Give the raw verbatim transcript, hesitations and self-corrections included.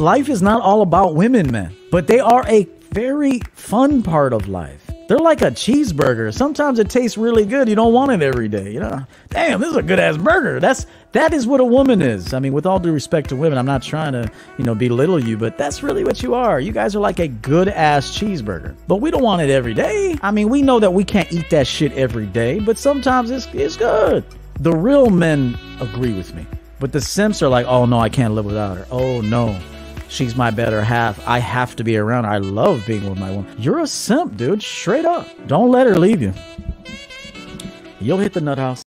life is not all about women, man, but they are a very fun part of life. They're like a cheeseburger. Sometimes it tastes really good. You don't want it every day. You know, damn, this is a good ass burger. That's that is what a woman is. I mean, with all due respect to women, I'm not trying to, you know, belittle you, but that's really what you are. You guys are like a good ass cheeseburger, but we don't want it every day. I mean, we know that we can't eat that shit every day, but sometimes it's, it's good. The real men agree with me, but the simps are like, oh no, I can't live without her. Oh no. She's my better half. I have to be around her. I love being with my woman. You're a simp, dude. Straight up. Don't let her leave you. You'll hit the nut house.